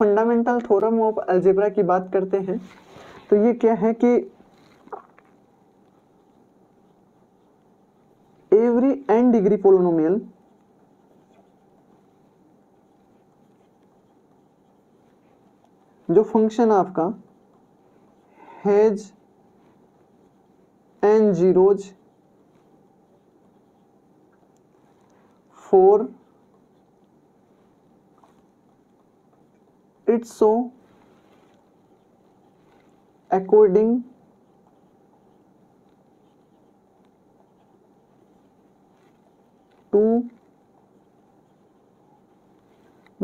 Fundamental theorem of algebra की बात करते हैं तो ये क्या है कि एवरी एन डिग्री पोलिनोमियल जो फंक्शन आपका has n zeros for its so according to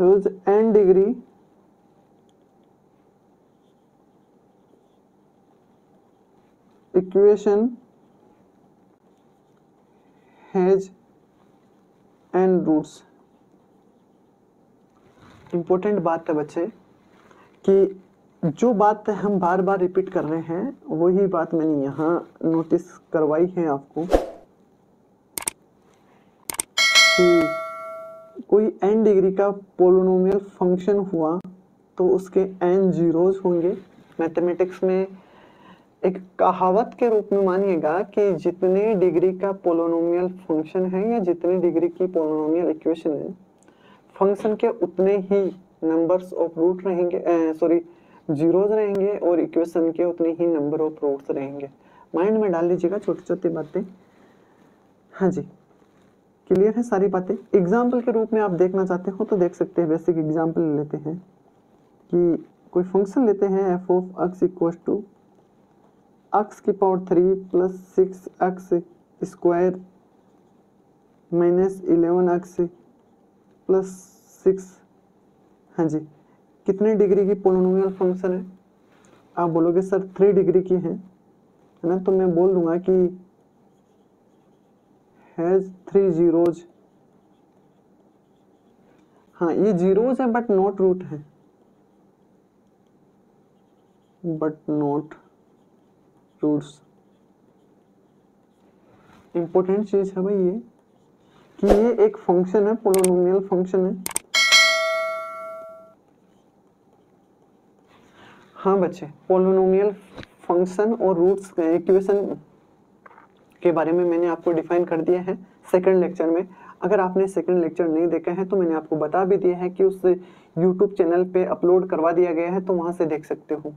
those n degree equation has n roots. Important बात है बच्चे कि जो बात हम बार बार रिपीट कर रहे हैं वही बात मैंने यहाँ नोटिस करवाई है आपको कि कोई n डिग्री का पोलिनोमियल फंक्शन हुआ तो उसके n जीरोज होंगे। मैथमेटिक्स में एक कहावत के रूप में मानिएगा कि जितने डिग्री का पोलिनोमियल फंक्शन है या जितने डिग्री की पोलिनोमियल इक्वेशन है फंक्शन के उतने ही नंबर्स ऑफ रूट रहेंगे जीरोज रहेंगे और इक्वेशन के उतने ही नंबर ऑफ रूट्स रहेंगे। माइंड में डाल लीजिएगा छोटी छोटी बातें। हाँ जी, क्लियर है सारी बातें। एग्जाम्पल के रूप में आप देखना चाहते हो तो देख सकते हैं। बेसिक एग्जाम्पल लेते हैं कि कोई फंक्शन लेते हैं f of x equal to x की पावर 3 + 6x² -11x + 6। हाँ जी, कितने डिग्री की पोलिनोमियल फंक्शन है? आप बोलोगे सर 3 डिग्री की है ना, तो मैं बोल दूंगा कि हैज 3 जीरोज। हाँ, ये जीरोज है बट नॉट रूट है, बट नॉट रूट्स। इंपॉर्टेंट चीज है भाई ये कि ये एक फंक्शन है, पोलिनोमियल फंक्शन है। हाँ बच्चे, पोलिनोमियल फंक्शन और रूट्स इक्वेशन के बारे में मैंने आपको डिफाइन कर दिया है सेकंड लेक्चर में। अगर आपने सेकंड लेक्चर नहीं देखा है तो मैंने आपको बता भी दिया है कि उस यूट्यूब चैनल पे अपलोड करवा दिया गया है, तो वहां से देख सकते हो।